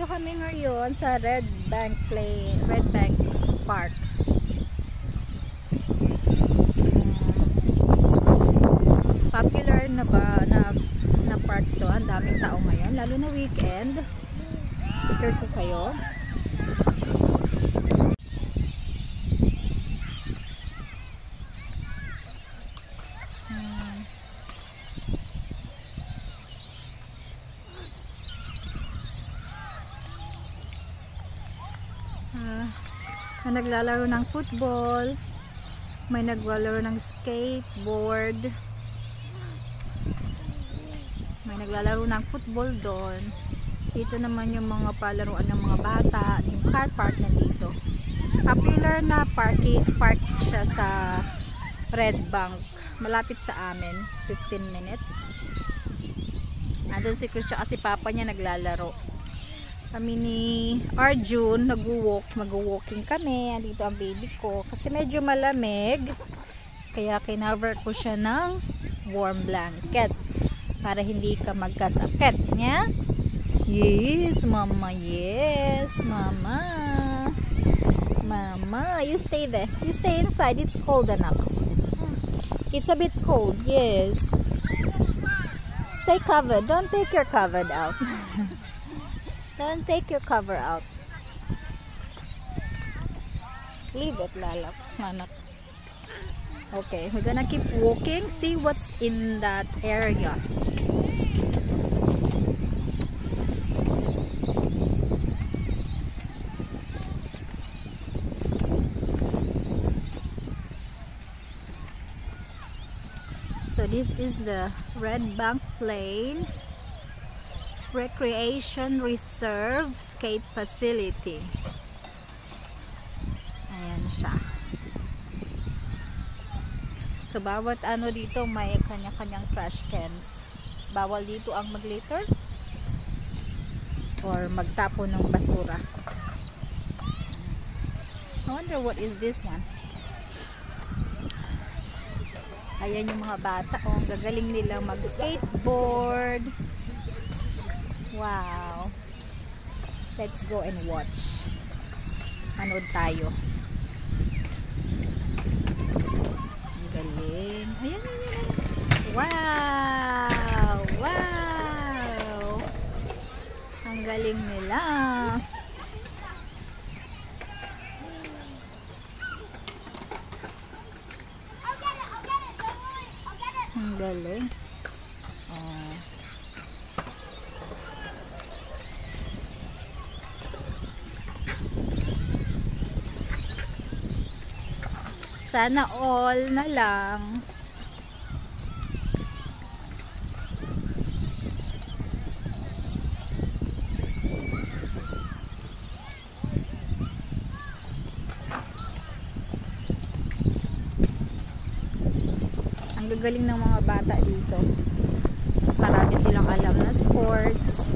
Nandito kami ngayon sa Redbank Plains, Redbank Park. Popular na ba na park to? Ang daming tao ngayon, lalo na weekend. Picture ko kayo. May naglalaro ng football, may naglalaro ng skateboard, may naglalaro ng football doon. Dito naman yung mga palaruan ng mga bata, yung car park na dito. Popular na park siya sa Redbank, malapit sa amin, 15 minutes. Andun si Christian kasi papa niya naglalaro. Kami ni Arjun mag-walking kami. Andito ang baby ko kasi medyo malamig, kaya kinover ko siya ng warm blanket para hindi ka magkasakit niya. Yes mama, yes mama, mama, you stay there, you stay inside, it's cold enough, it's a bit cold. Yes, stay covered, don't take your cover out. Don't take your cover out. Leave it, lalap, manak. Okay, we're gonna keep walking, see what's in that area. So this is the Redbank Plains Recreation Reserve Skate Facility. Ayan siya. So bawat ano dito may kanya-kanyang trash cans. Bawal dito ang mag-litter or magtapon ng basura. I wonder what is this one. Ayan yung mga bata, oh, ang gagaling nilang mag-skateboard. Wow. Let's go and watch. Manood tayo. Ang galing. Ayan, ayan, ayan. Wow. Wow. Ang galing nila. Ang galing. Oh. Sana all na lang. Ang gagaling ng mga bata dito. Marami silang alam na sports.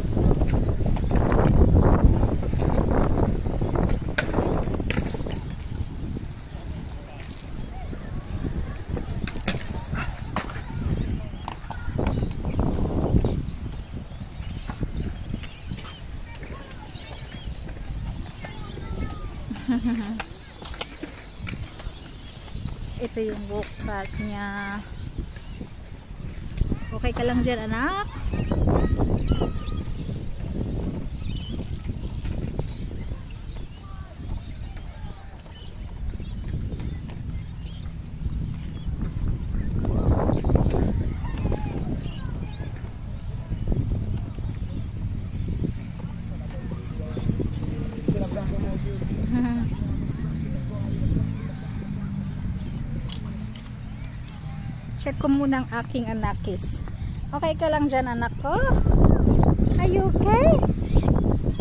Ito yung walk path niya. Okay ka lang dyan, anak? Check ko muna ang aking anakis. Okay ka lang dyan, anak ko? Are you okay?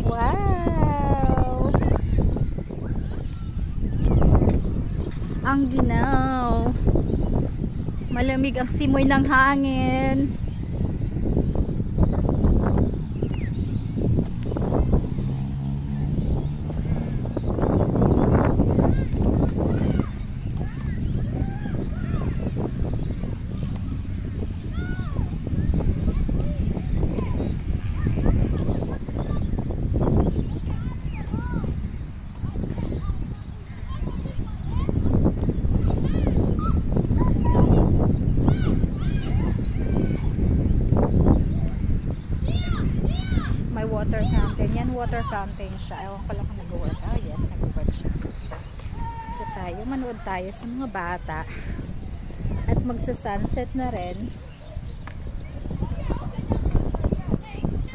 Wow! Ang ginaw. Malamig ang simoy ng hangin. water fountain. Yan, water fountain siya. Ewan ko lang kung nag-work. Ah, yes, nag-work siya. Dito tayo. Manood tayo sa mga bata. At magsa-sunset na rin.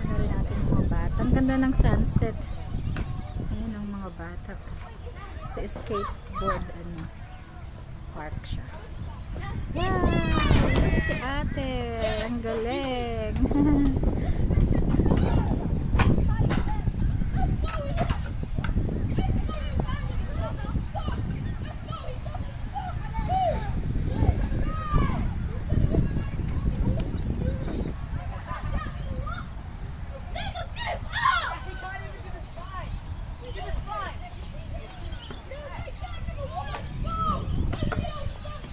Panood natin ang mga bata. Ang ganda ng sunset. Ayan ang mga bata. Sa skateboard, ano, park siya. Wow! Ito si ate. Ang galing.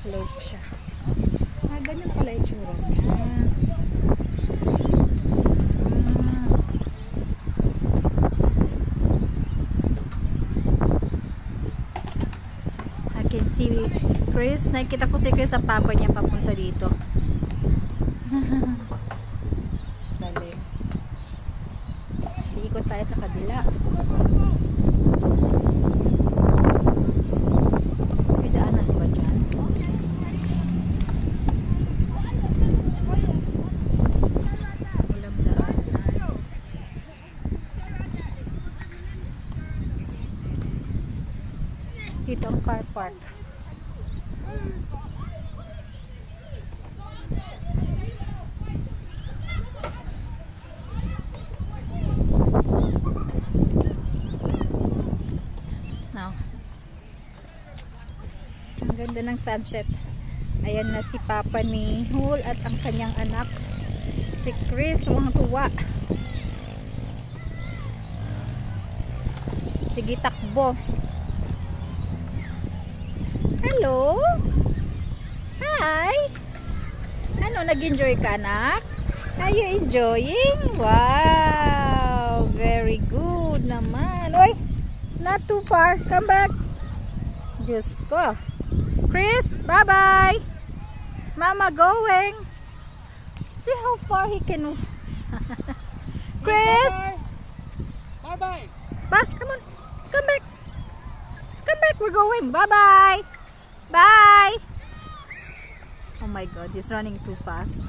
Slope siya. Ah, ganyan pala yung tsura niya. I can see Chris. Nakita ko si Chris sa papa niya papunta dito. Galing. Iikot tayo sa kabila. Dito ang car park. Now, ang ganda ng sunset. Ayan na si Papa ni Hul at ang kanyang anak si Chris. Ang tuwa. Sige, takbo. Hello? Hi! Ano, nag-enjoy ka, anak? Are you enjoying? Wow! Very good naman. Oy! Not too far. Come back. Diyos ko. Chris, bye-bye! Mama going. See how far he can... Chris! Bye-bye! Bye! Come on! Come back! Come back! We're going! Bye-bye! Bye! Oh my god, he's running too fast.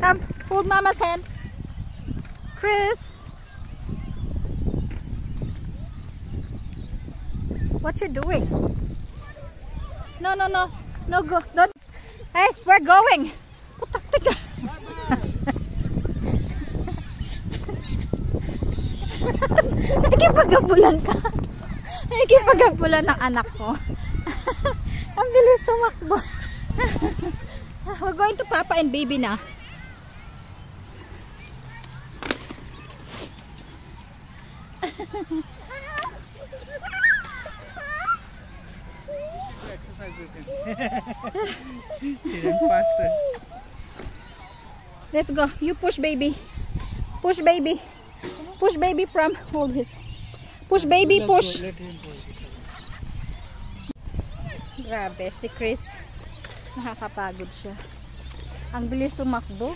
Come, hold mama's hand. Chris! What you doing? No, no, no. No, go. Don't. Hey, we're going. Nagkipagkabulan ka. Nagkipagkabulan ng anak ko. Ang bilis tumakbo. We're going to Papa and Baby na. Exercise with him. Even faster. Let's go. You push baby. Push baby. Push baby from, hold his. Push baby, push. Grabe, si Chris. Nakakapagod siya. Ang bilis tumakbo.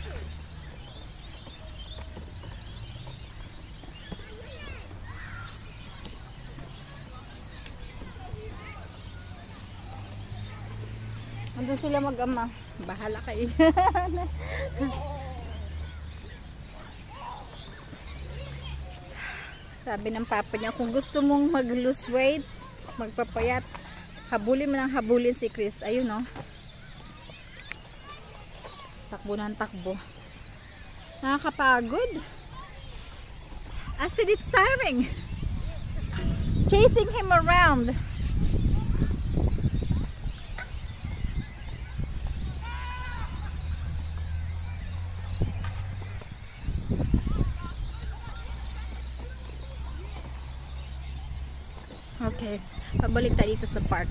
Andun sila mag-ama. Bahala kayo. Sabi ng papa niya, kung gusto mong mag-lose weight, magpapayat, habulin mo ng habulin si Chris. Ayun, no? Takbo ng takbo. Nakakapagod. Acid, it's tiring. Chasing him around. Okay, pabalik tayo dito sa park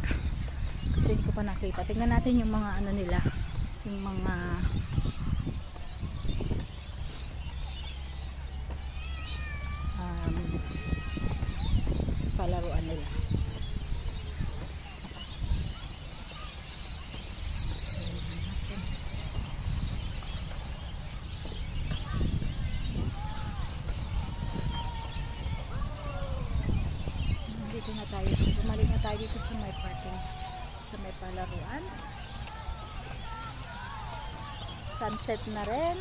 kasi hindi ko pa nakita. Tingnan natin yung mga ano nila, yung mga palaruan nila. Ito sa may parking, sa may palaruan. Sunset na rin.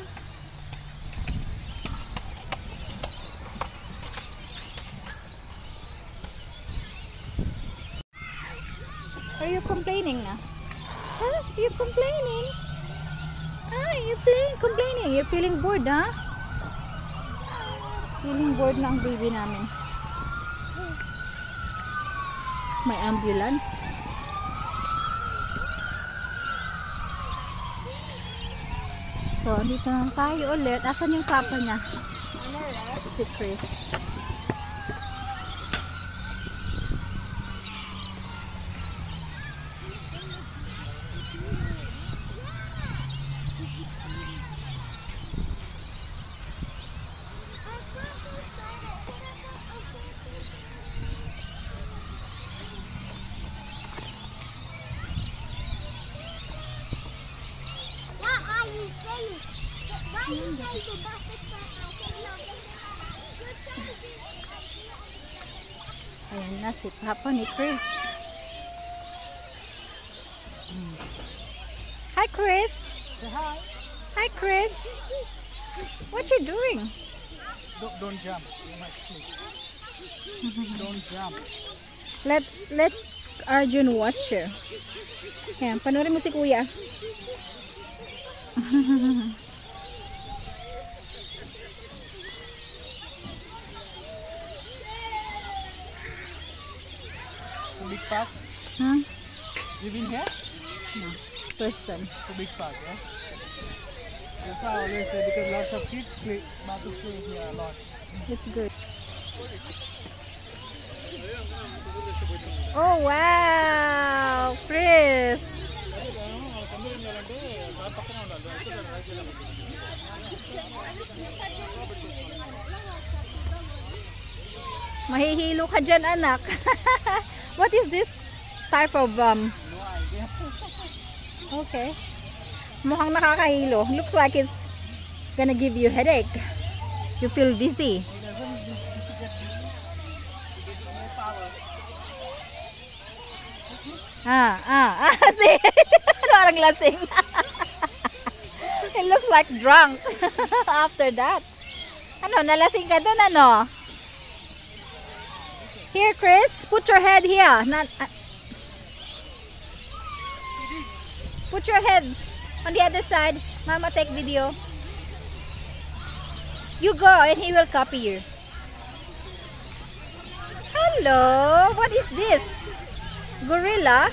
Are you complaining na? Huh? You're complaining? Ah, you're complaining. You're feeling bored, huh? Feeling bored na ang baby namin. May ambulance. So, dito lang tayo ulit. Asan yung papa niya? Si Chris. Ayan na si papa ni Chris. Hi Chris. Hi. Hi Chris. What you doing? Don't jump. You might sleep. Don't jump. Let Arjun watch you. Ayan, panoorin mo si kuya. Big park? Huh? You been here? No. First time. It's a big park, yeah? That's how I always say, because lots of kids play, here a lot. It's good. Oh wow! Chris! Mahihilo ka dyan, anak. What is this type of No idea. Okay. Mukhang nakakahilo. Looks like it's gonna give you headache. You feel dizzy. See? Parang lasing. It looks like drunk after that. Ano, nalasing ka dun, ano? Here, Chris, put your head here. Not, put your head on the other side. Mama, take video. You go and he will copy you. Hello, what is this? Gorilla?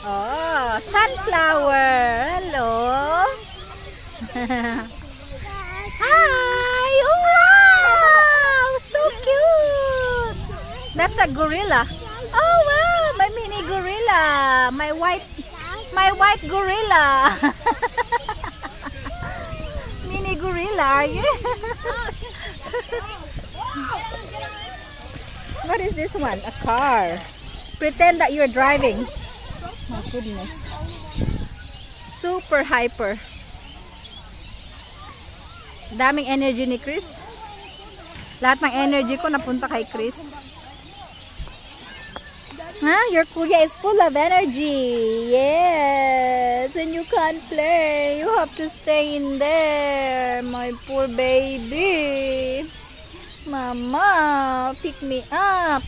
Oh, sunflower. Hello. Hi. Oh, wow. So cute. That's a gorilla. Oh wow, my mini gorilla, my white gorilla. Mini gorilla, are you? What is this one? A car. Pretend that you're driving. Oh goodness. Super hyper. Daming energy ni Chris. Lahat ng energy ko napunta kay Chris. Huh? Your kuya is full of energy. Yes, and you can't play. You have to stay in there. My poor baby. Mama, pick me up.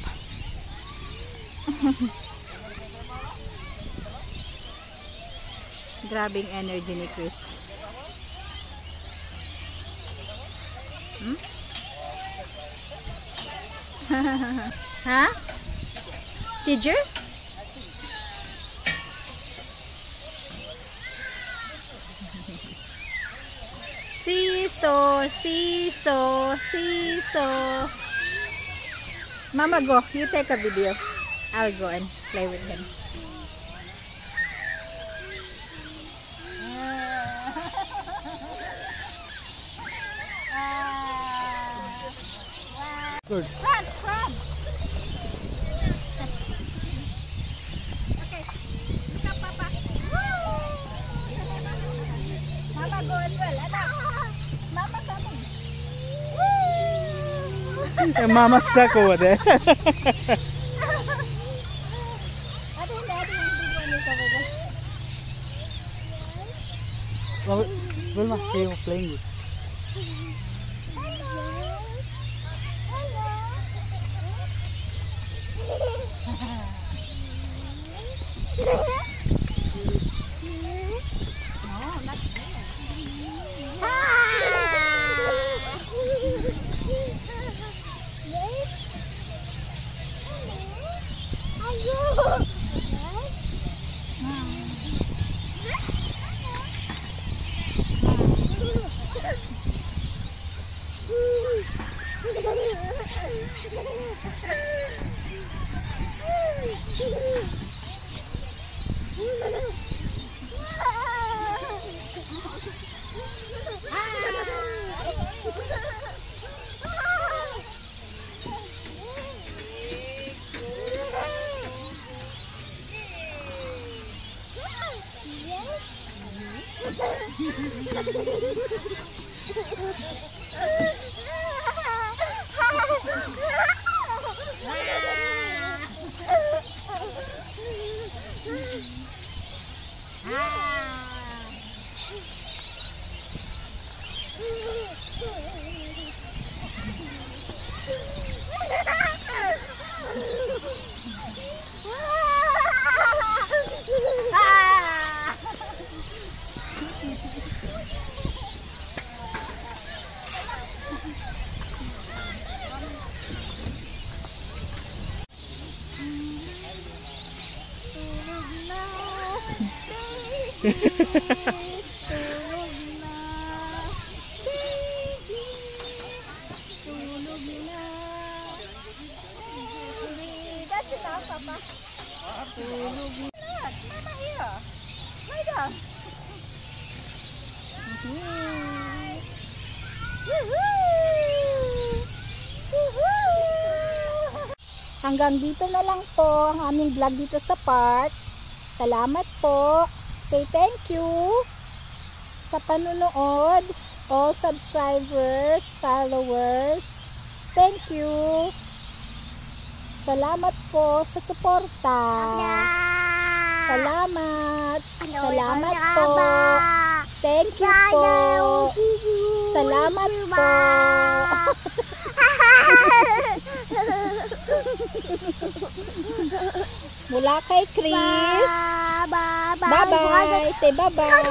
Grabbing energy ni Chris. Hmm? Huh? Did you? Seesaw, seesaw, seesaw. Mama, go. You take a video. I'll go and play with him. Good. Run, run. Mama's stuck over there. Will not feel playing with. Hanggang dito na lang po ang aming vlog dito sa park. Salamat po. Say thank you sa panunood. All subscribers, followers. Thank you. Salamat po sa suporta. Salamat. Salamat po. Thank you po. Salamat po. Mula kay Chris. Bye-bye. Say bye-bye.